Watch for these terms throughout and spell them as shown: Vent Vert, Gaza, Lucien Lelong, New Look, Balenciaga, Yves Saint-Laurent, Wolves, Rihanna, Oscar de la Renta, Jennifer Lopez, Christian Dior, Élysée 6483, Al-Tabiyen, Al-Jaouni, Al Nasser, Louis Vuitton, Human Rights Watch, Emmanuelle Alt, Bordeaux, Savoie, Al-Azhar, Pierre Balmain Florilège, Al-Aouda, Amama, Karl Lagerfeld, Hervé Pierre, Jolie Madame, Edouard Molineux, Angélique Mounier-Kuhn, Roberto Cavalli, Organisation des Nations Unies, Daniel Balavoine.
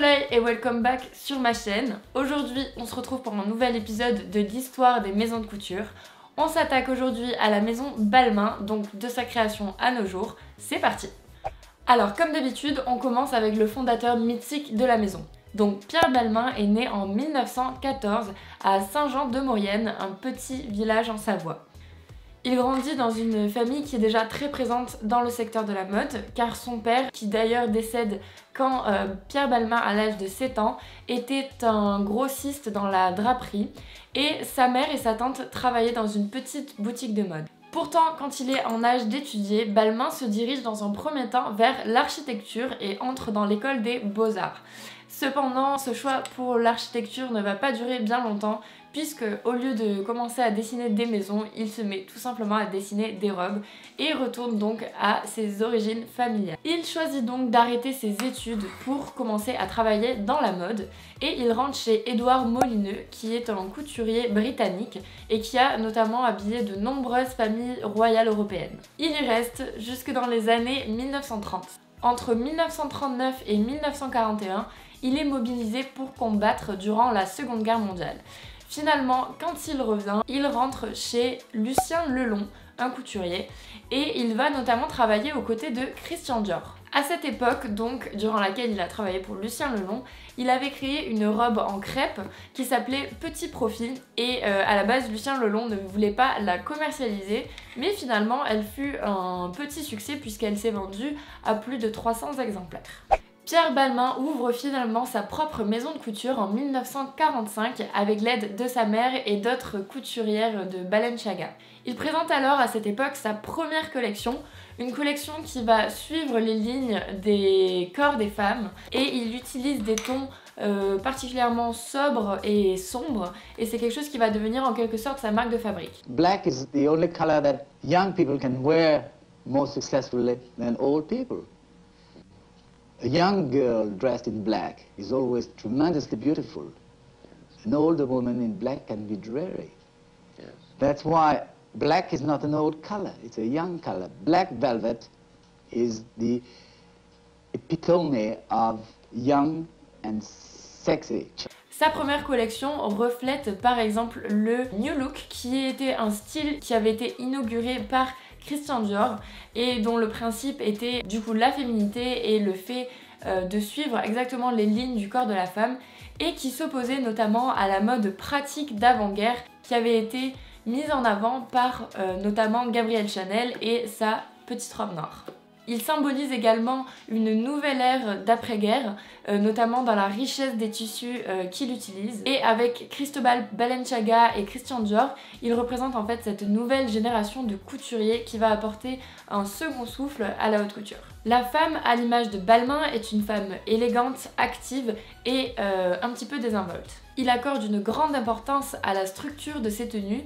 soleil et welcome back sur ma chaîne. Aujourd'hui on se retrouve pour un nouvel épisode de l'histoire des maisons de couture. On s'attaque aujourd'hui à la maison Balmain, donc de sa création à nos jours. C'est parti! Alors comme d'habitude on commence avec le fondateur mythique de la maison. Donc Pierre Balmain est né en 1914 à Saint-Jean-de-Maurienne, un petit village en Savoie. Il grandit dans une famille qui est déjà très présente dans le secteur de la mode, car son père, qui d'ailleurs décède quand Pierre Balmain à l'âge de 7 ans, était un grossiste dans la draperie, et sa mère et sa tante travaillaient dans une petite boutique de mode. Pourtant, quand il est en âge d'étudier, Balmain se dirige dans un premier temps vers l'architecture et entre dans l'école des beaux-arts. Cependant, ce choix pour l'architecture ne va pas durer bien longtemps, puisque au lieu de commencer à dessiner des maisons, il se met tout simplement à dessiner des robes et retourne donc à ses origines familiales. Il choisit donc d'arrêter ses études pour commencer à travailler dans la mode et il rentre chez Edouard Molineux, qui est un couturier britannique et qui a notamment habillé de nombreuses familles royales européennes. Il y reste jusque dans les années 1930. Entre 1939 et 1941, il est mobilisé pour combattre durant la Seconde Guerre mondiale. Finalement, quand il revient, il rentre chez Lucien Lelong, un couturier, et il va notamment travailler aux côtés de Christian Dior. À cette époque, donc, durant laquelle il a travaillé pour Lucien Lelong, il avait créé une robe en crêpe qui s'appelait Petit Profil et à la base Lucien Lelong ne voulait pas la commercialiser, mais finalement elle fut un petit succès puisqu'elle s'est vendue à plus de 300 exemplaires. Pierre Balmain ouvre finalement sa propre maison de couture en 1945 avec l'aide de sa mère et d'autres couturières de Balenciaga. Il présente alors à cette époque sa première collection, une collection qui va suivre les lignes des corps des femmes et il utilise des tons particulièrement sobres et sombres et c'est quelque chose qui va devenir en quelque sorte sa marque de fabrique. Black is the only color that young people can wear more successfully than old people. A young girl dressed in black is always tremendously beautiful. An older woman in black can be dreary. Yes. That's why black is not an old color, it's a young color. Black velvet is the epitome of young and sexy. Sa première collection reflète par exemple le New Look, qui était un style qui avait été inauguré par Christian Dior et dont le principe était du coup la féminité et le fait de suivre exactement les lignes du corps de la femme et qui s'opposait notamment à la mode pratique d'avant-guerre qui avait été mise en avant par notamment Gabrielle Chanel et sa petite robe noire. Il symbolise également une nouvelle ère d'après-guerre, notamment dans la richesse des tissus qu'il utilise. Et avec Cristobal Balenciaga et Christian Dior, il représente en fait cette nouvelle génération de couturiers qui va apporter un second souffle à la haute couture. La femme, à l'image de Balmain, est une femme élégante, active et un petit peu désinvolte. Il accorde une grande importance à la structure de ses tenues,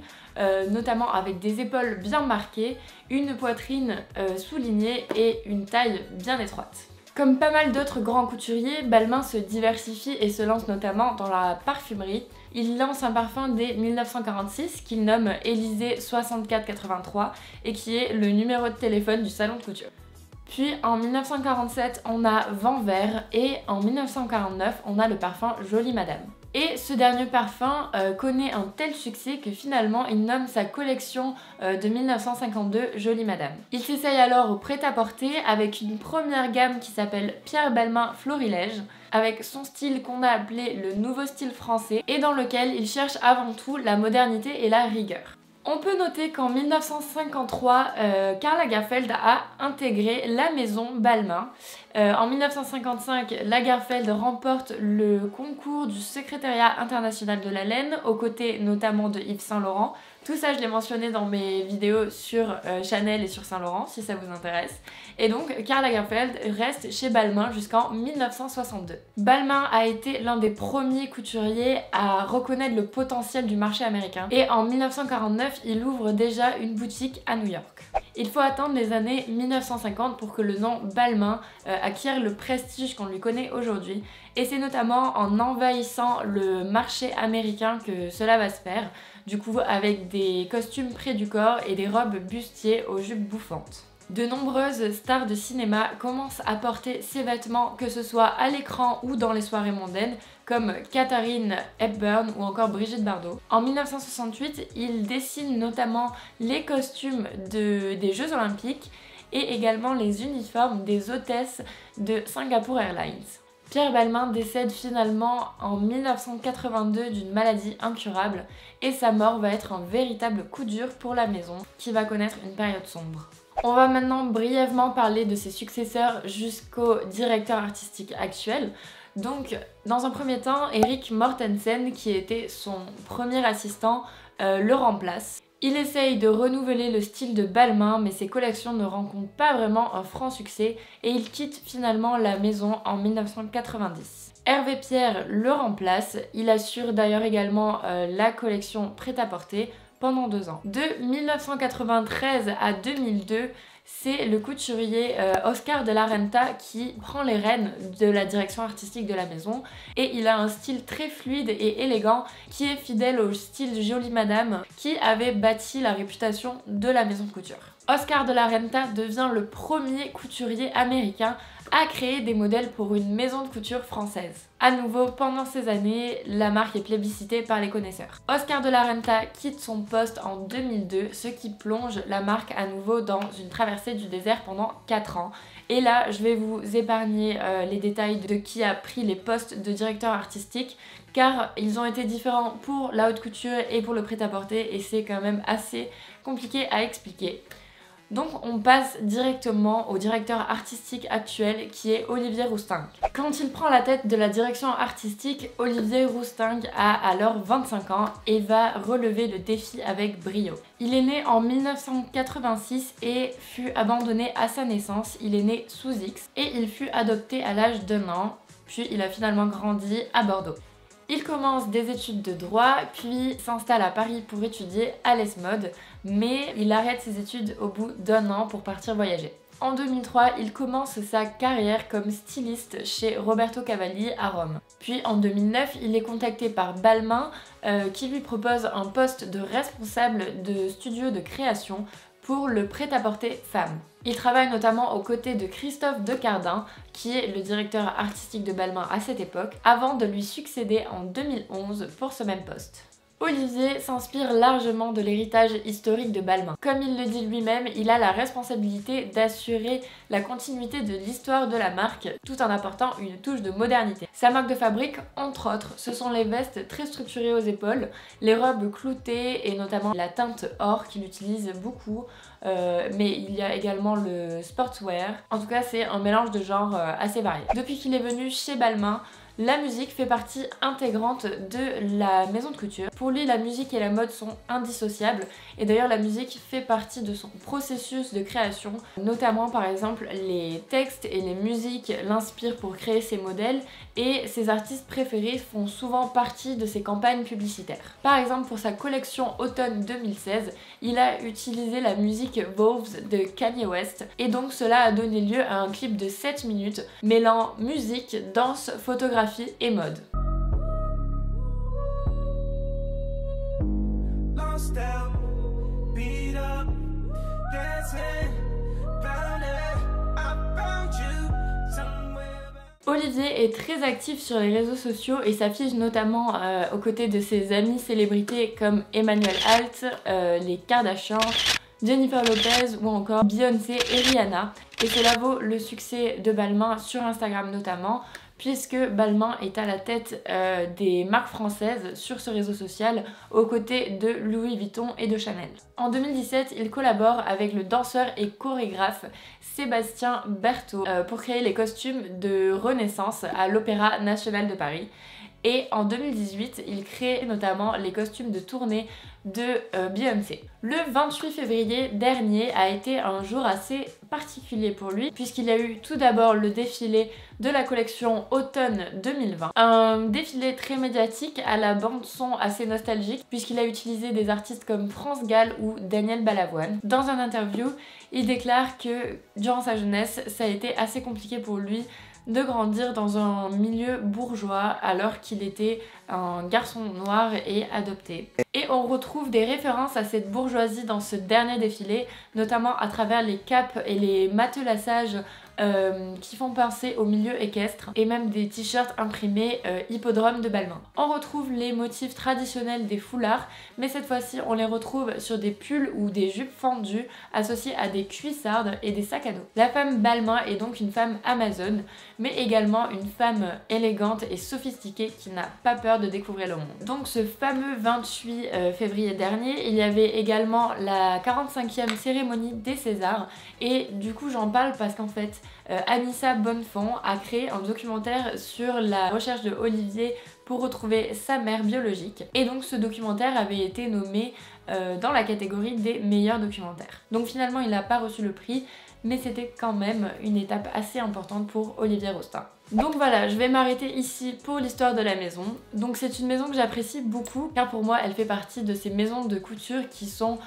notamment avec des épaules bien marquées, une poitrine soulignée et une taille bien étroite. Comme pas mal d'autres grands couturiers, Balmain se diversifie et se lance notamment dans la parfumerie. Il lance un parfum dès 1946 qu'il nomme Élysée 6483 et qui est le numéro de téléphone du salon de couture. Puis en 1947, on a Vent Vert et en 1949, on a le parfum Jolie Madame. Et ce dernier parfum connaît un tel succès que finalement il nomme sa collection de 1952 Jolie Madame. Il s'essaye alors au prêt-à-porter avec une première gamme qui s'appelle Pierre Balmain Florilège, avec son style qu'on a appelé le nouveau style français et dans lequel il cherche avant tout la modernité et la rigueur. On peut noter qu'en 1953, Karl Lagerfeld a intégré la maison Balmain. En 1955, Lagerfeld remporte le concours du secrétariat international de la laine, aux côtés notamment de Yves Saint-Laurent. Tout ça, je l'ai mentionné dans mes vidéos sur Chanel et sur Saint-Laurent, si ça vous intéresse. Et donc, Karl Lagerfeld reste chez Balmain jusqu'en 1962. Balmain a été l'un des premiers couturiers à reconnaître le potentiel du marché américain. Et en 1949, il ouvre déjà une boutique à New York. Il faut attendre les années 1950 pour que le nom Balmain acquiert le prestige qu'on lui connaît aujourd'hui. Et c'est notamment en envahissant le marché américain que cela va se faire, du coup avec des costumes près du corps et des robes bustiers aux jupes bouffantes. De nombreuses stars de cinéma commencent à porter ces vêtements, que ce soit à l'écran ou dans les soirées mondaines, comme Katharine Hepburn ou encore Brigitte Bardot. En 1968, il dessine notamment les costumes des Jeux Olympiques et également les uniformes des hôtesses de Singapore Airlines. Pierre Balmain décède finalement en 1982 d'une maladie incurable et sa mort va être un véritable coup dur pour la maison qui va connaître une période sombre. On va maintenant brièvement parler de ses successeurs jusqu'au directeur artistique actuel. Donc dans un premier temps, Eric Mortensen, qui était son premier assistant, le remplace. Il essaye de renouveler le style de Balmain, mais ses collections ne rencontrent pas vraiment un franc succès et il quitte finalement la maison en 1990. Hervé Pierre le remplace, il assure d'ailleurs également la collection prêt-à-porter pendant 2 ans. De 1993 à 2002, c'est le couturier Oscar de la Renta qui prend les rênes de la direction artistique de la maison et il a un style très fluide et élégant qui est fidèle au style Jolie Madame qui avait bâti la réputation de la maison de couture. Oscar de la Renta devient le premier couturier américain à créer des modèles pour une maison de couture française. À nouveau, pendant ces années, la marque est plébiscitée par les connaisseurs. Oscar de la Renta quitte son poste en 2002, ce qui plonge la marque à nouveau dans une traversée du désert pendant 4 ans. Et là, je vais vous épargner les détails de qui a pris les postes de directeur artistique, car ils ont été différents pour la haute couture et pour le prêt-à-porter, et c'est quand même assez compliqué à expliquer. Donc on passe directement au directeur artistique actuel qui est Olivier Rousteing. Quand il prend la tête de la direction artistique, Olivier Rousteing a alors 25 ans et va relever le défi avec brio. Il est né en 1986 et fut abandonné à sa naissance, il est né sous X et il fut adopté à l'âge d'1 an, puis il a finalement grandi à Bordeaux. Il commence des études de droit, puis s'installe à Paris pour étudier à l'ESMOD, mais il arrête ses études au bout d'1 an pour partir voyager. En 2003, il commence sa carrière comme styliste chez Roberto Cavalli à Rome. Puis en 2009, il est contacté par Balmain, qui lui propose un poste de responsable de studio de création pour le prêt-à-porter femme. Il travaille notamment aux côtés de Christophe Decarnin, qui est le directeur artistique de Balmain à cette époque, avant de lui succéder en 2011 pour ce même poste. Olivier s'inspire largement de l'héritage historique de Balmain. Comme il le dit lui-même, il a la responsabilité d'assurer la continuité de l'histoire de la marque, tout en apportant une touche de modernité. Sa marque de fabrique, entre autres, ce sont les vestes très structurées aux épaules, les robes cloutées et notamment la teinte or qu'il utilise beaucoup, mais il y a également le sportswear. En tout cas, c'est un mélange de genres assez varié. Depuis qu'il est venu chez Balmain, la musique fait partie intégrante de la maison de couture. Pour lui, la musique et la mode sont indissociables et d'ailleurs la musique fait partie de son processus de création, notamment par exemple les textes et les musiques l'inspirent pour créer ses modèles et ses artistes préférés font souvent partie de ses campagnes publicitaires. Par exemple, pour sa collection automne 2016, il a utilisé la musique Wolves de Kanye West et donc cela a donné lieu à un clip de 7 minutes mêlant musique, danse, photographie et mode. Olivier est très actif sur les réseaux sociaux et s'affiche notamment aux côtés de ses amis célébrités comme Emmanuelle Alt, les Kardashians, Jennifer Lopez ou encore Beyoncé et Rihanna. Et cela vaut le succès de Balmain sur Instagram notamment, puisque Balmain est à la tête des marques françaises sur ce réseau social aux côtés de Louis Vuitton et de Chanel. En 2017, il collabore avec le danseur et chorégraphe Sébastien Berthaud pour créer les costumes de Renaissance à l'Opéra National de Paris. Et en 2018, il crée notamment les costumes de tournée de Beyoncé. Le 28 février dernier a été un jour assez particulier pour lui, puisqu'il y a eu tout d'abord le défilé de la collection automne 2020. Un défilé très médiatique à la bande-son assez nostalgique, puisqu'il a utilisé des artistes comme France Gall ou Daniel Balavoine. Dans un interview, il déclare que durant sa jeunesse, ça a été assez compliqué pour lui de grandir dans un milieu bourgeois alors qu'il était un garçon noir et adopté. Et on retrouve des références à cette bourgeoisie dans ce dernier défilé, notamment à travers les capes et les matelassages qui font penser au milieu équestre, et même des t-shirts imprimés hippodrome de Balmain. On retrouve les motifs traditionnels des foulards, mais cette fois-ci on les retrouve sur des pulls ou des jupes fendues associées à des cuissardes et des sacs à dos. La femme Balmain est donc une femme amazone, mais également une femme élégante et sophistiquée qui n'a pas peur de découvrir le monde. Donc ce fameux 28 février dernier, il y avait également la 45e cérémonie des Césars, et du coup j'en parle parce qu'en fait Anissa Bonnefond a créé un documentaire sur la recherche de Olivier pour retrouver sa mère biologique, et donc ce documentaire avait été nommé dans la catégorie des meilleurs documentaires. Donc finalement il n'a pas reçu le prix, mais c'était quand même une étape assez importante pour Olivier Rousteing. Donc voilà, je vais m'arrêter ici pour l'histoire de la maison. Donc c'est une maison que j'apprécie beaucoup, car pour moi elle fait partie de ces maisons de couture qui sont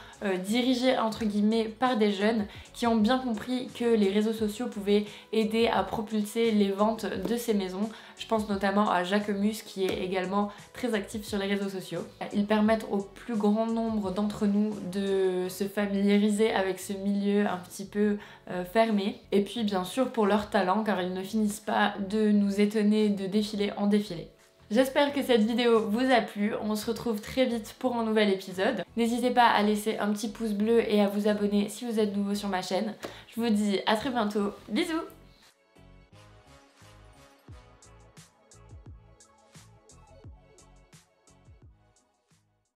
dirigées entre guillemets par des jeunes qui ont bien compris que les réseaux sociaux pouvaient aider à propulser les ventes de ces maisons. Je pense notamment à Jacques Mus qui est également très actif sur les réseaux sociaux. Ils permettent au plus grand nombre d'entre nous de se familiariser avec ce milieu un petit peu fermé, et puis bien sûr pour leur talent, car ils ne finissent pas de nous étonner de défilé en défilé. J'espère que cette vidéo vous a plu, on se retrouve très vite pour un nouvel épisode. N'hésitez pas à laisser un petit pouce bleu et à vous abonner si vous êtes nouveau sur ma chaîne. Je vous dis à très bientôt, bisous!